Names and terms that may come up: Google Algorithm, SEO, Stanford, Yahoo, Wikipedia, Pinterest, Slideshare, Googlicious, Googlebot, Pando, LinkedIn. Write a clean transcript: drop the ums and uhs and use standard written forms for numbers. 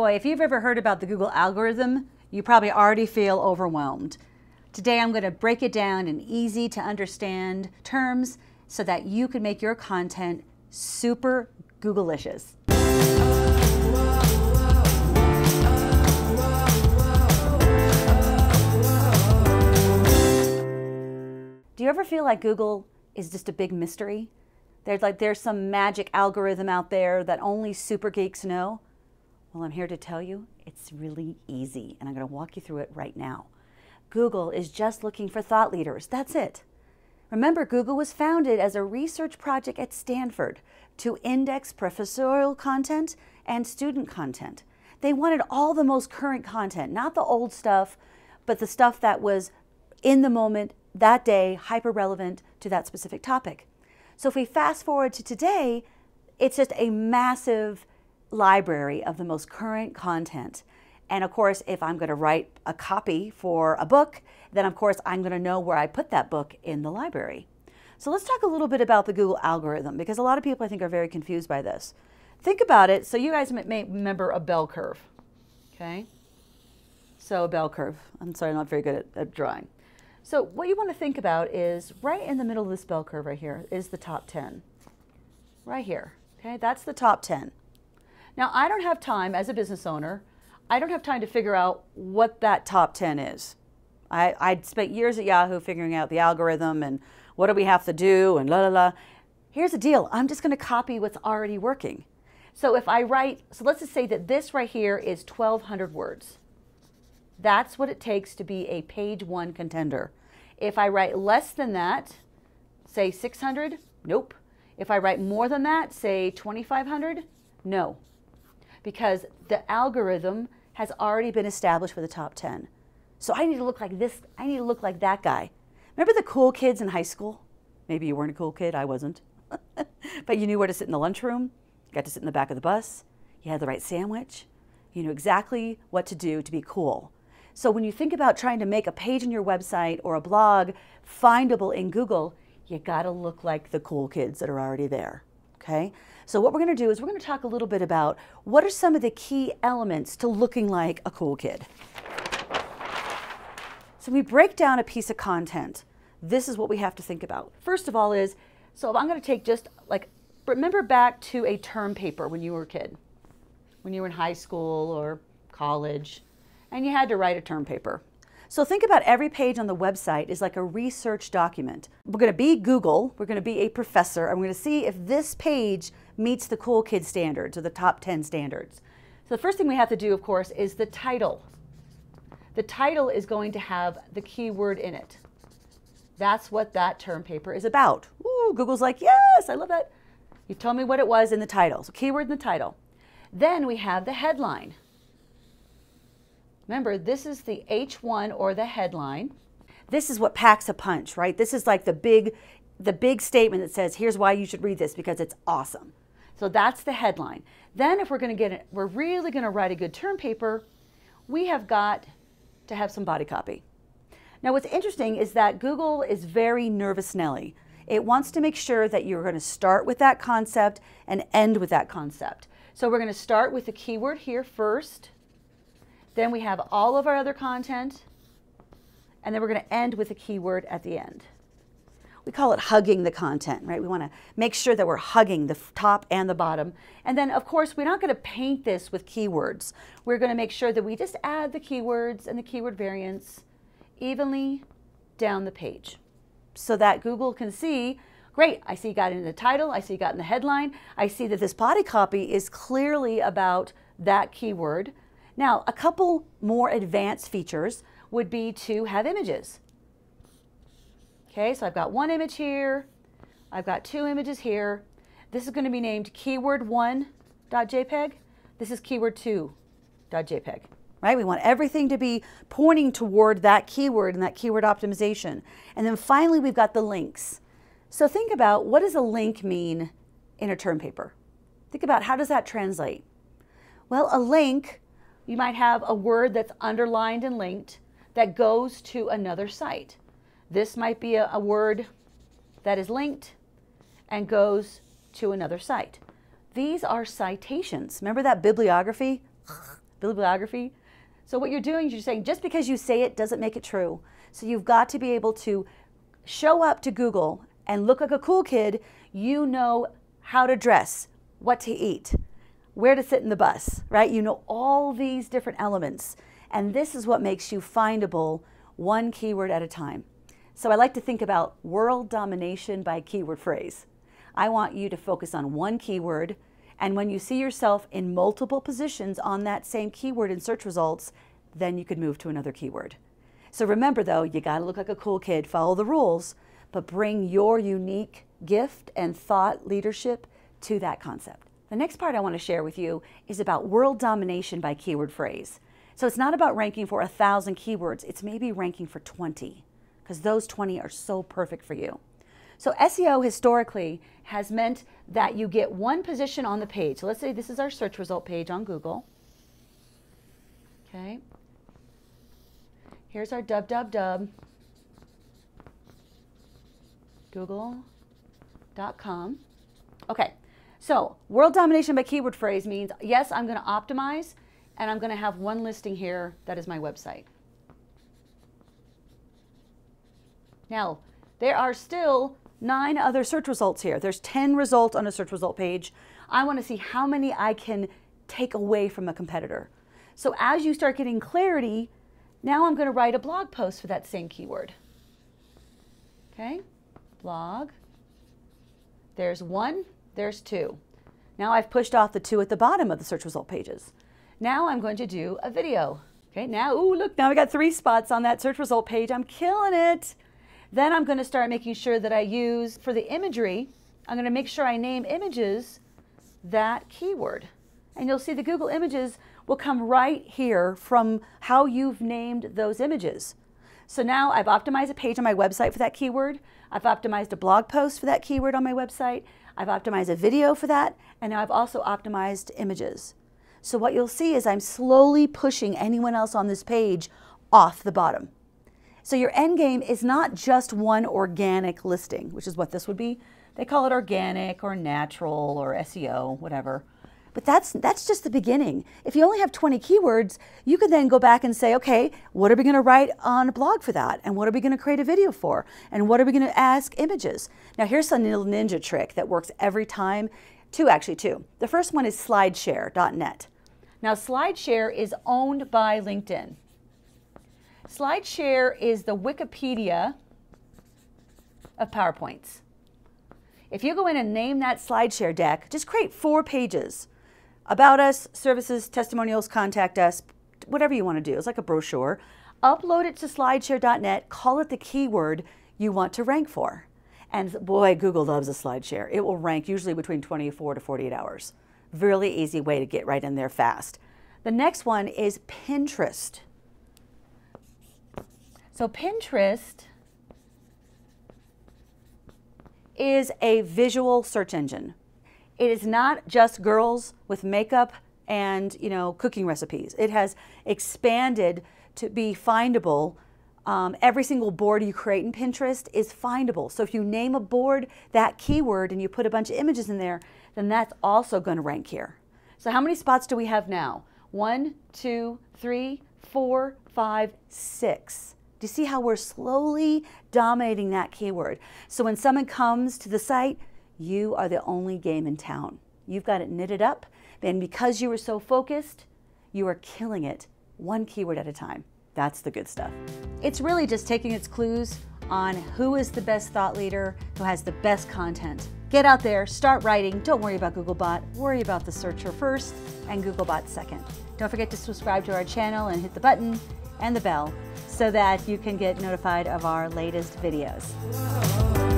Boy, if you've ever heard about the Google algorithm, you probably already feel overwhelmed. Today I'm going to break it down in easy to understand terms so that you can make your content super Googlicious. Do you ever feel like Google is just a big mystery? There's some magic algorithm out there that only super geeks know? Well, I'm here to tell you it's really easy, and I'm going to walk you through it right now. Google is just looking for thought leaders. That's it. Remember, Google was founded as a research project at Stanford to index professorial content and student content. They wanted all the most current content, not the old stuff, but the stuff that was in the moment, that day, hyper-relevant to that specific topic. So if we fast forward to today, it's just a massive library of the most current content. And of course, if I'm going to write a copy for a book, then of course I'm going to know where I put that book in the library. So let's talk a little bit about the Google algorithm, because a lot of people I think are very confused by this. Think about it. So you guys may remember a bell curve, okay? So a bell curve. I'm sorry, I'm not very good at drawing. So what you want to think about is right in the middle of this bell curve right here is the top 10. Right here, okay? That's the top 10. Now, I don't have time as a business owner, I don't have time to figure out what that top 10 is. I'd spent years at Yahoo figuring out the algorithm and what do we have to do and la la la. Here's the deal. I'm just going to copy what's already working. So if I write, so let's just say that this right here is 1,200 words. That's what it takes to be a page one contender. If I write less than that, say 600, nope. If I write more than that, say 2,500, no. Because the algorithm has already been established for the top 10. So I need to look like this, I need to look like that guy. Remember the cool kids in high school? Maybe you weren't a cool kid, I wasn't. But you knew where to sit in the lunchroom, got to sit in the back of the bus, you had the right sandwich, you knew exactly what to do to be cool. So when you think about trying to make a page on your website or a blog findable in Google, you gotta look like the cool kids that are already there. Okay? So what we're going to do is we're going to talk a little bit about what are some of the key elements to looking like a cool kid. So we break down a piece of content. This is what we have to think about. First of all is, so I'm going to take just like, remember back to a term paper when you were a kid, when you were in high school or college, and you had to write a term paper. So think about every page on the website is like a research document. We're going to be Google, we're going to be a professor, and we're going to see if this page meets the cool kid standards or the top 10 standards. So the first thing we have to do, of course, is the title. The title is going to have the keyword in it. That's what that term paper is about. Ooh, Google's like, yes, I love that. You told me what it was in the title, so keyword in the title. Then we have the headline. Remember, this is the H1 or the headline. This is what packs a punch, right? This is like the big statement that says, here's why you should read this because it's awesome. So that's the headline. Then if we're going to get it, we're really going to write a good term paper, we have got to have some body copy. Now what's interesting is that Google is very nervous Nelly. It wants to make sure that you're going to start with that concept and end with that concept. So we're going to start with the keyword here first. Then we have all of our other content, and then we're going to end with a keyword at the end. We call it hugging the content, right? We want to make sure that we're hugging the top and the bottom. And then, of course, we're not going to paint this with keywords. We're going to make sure that we just add the keywords and the keyword variants evenly down the page so that Google can see, great, I see you got it in the title, I see you got it in the headline, I see that this body copy is clearly about that keyword. Now, a couple more advanced features would be to have images. Okay, so I've got one image here. I've got two images here. This is going to be named keyword1.jpg. This is keyword2.jpg, right? We want everything to be pointing toward that keyword and that keyword optimization. And then finally, we've got the links. So think about, what does a link mean in a term paper? Think about, how does that translate? Well, a link, you might have a word that's underlined and linked that goes to another site. This might be a word that is linked and goes to another site. These are citations. Remember that bibliography? bibliography. So what you're doing is you're saying just because you say it doesn't make it true. So you've got to be able to show up to Google and look like a cool kid. You know how to dress, what to eat, where to sit in the bus, right? You know all these different elements. And this is what makes you findable one keyword at a time. So I like to think about world domination by keyword phrase. I want you to focus on one keyword, and when you see yourself in multiple positions on that same keyword in search results, then you could move to another keyword. So remember though, you gotta look like a cool kid, follow the rules, but bring your unique gift and thought leadership to that concept. The next part I wanna share with you is about world domination by keyword phrase. So it's not about ranking for 1,000 keywords, it's maybe ranking for 20. Because those 20 are so perfect for you. So SEO historically has meant that you get one position on the page. So let's say this is our search result page on Google. Okay. Here's our www. Google.com. Okay. So world domination by keyword phrase means, yes, I'm going to optimize and I'm going to have one listing here that is my website. Now, there are still 9 other search results here. There's 10 results on a search result page. I want to see how many I can take away from a competitor. So as you start getting clarity, now I'm going to write a blog post for that same keyword. Okay, blog. There's 1, there's 2. Now I've pushed off the 2 at the bottom of the search result pages. Now I'm going to do a video. Okay, now, ooh, look, now we got 3 spots on that search result page. I'm killing it. Then I'm going to start making sure that I use, for the imagery, I'm going to make sure I name images that keyword. And you'll see the Google images will come right here from how you've named those images. So now I've optimized a page on my website for that keyword. I've optimized a blog post for that keyword on my website. I've optimized a video for that. And now I've also optimized images. So what you'll see is I'm slowly pushing anyone else on this page off the bottom. So your end game is not just one organic listing, which is what this would be. They call it organic or natural or SEO, whatever. But that's just the beginning. If you only have 20 keywords, you could then go back and say, okay, what are we going to write on a blog for that? And what are we going to create a video for? And what are we going to ask images? Now here's a little ninja trick that works every time. Two. The first one is Slideshare.net. Now Slideshare is owned by LinkedIn. Slideshare is the Wikipedia of PowerPoints. If you go in and name that Slideshare deck, just create 4 pages. About us, services, testimonials, contact us, whatever you want to do. It's like a brochure. Upload it to slideshare.net, call it the keyword you want to rank for. And boy, Google loves a Slideshare. It will rank usually between 24 to 48 hours. Really easy way to get right in there fast. The next one is Pinterest. So Pinterest is a visual search engine. It is not just girls with makeup and, you know, cooking recipes. It has expanded to be findable. Every single board you create in Pinterest is findable. So if you name a board that keyword and you put a bunch of images in there, then that's also going to rank here. So how many spots do we have now? 1, 2, 3, 4, 5, 6. Do you see how we're slowly dominating that keyword? So when someone comes to the site, you are the only game in town. You've got it knitted up, and because you were so focused, you are killing it one keyword at a time. That's the good stuff. It's really just taking its clues on who is the best thought leader, who has the best content. Get out there, start writing. Don't worry about Googlebot. Worry about the searcher first and Googlebot second. Don't forget to subscribe to our channel and hit the button and the bell, so that you can get notified of our latest videos.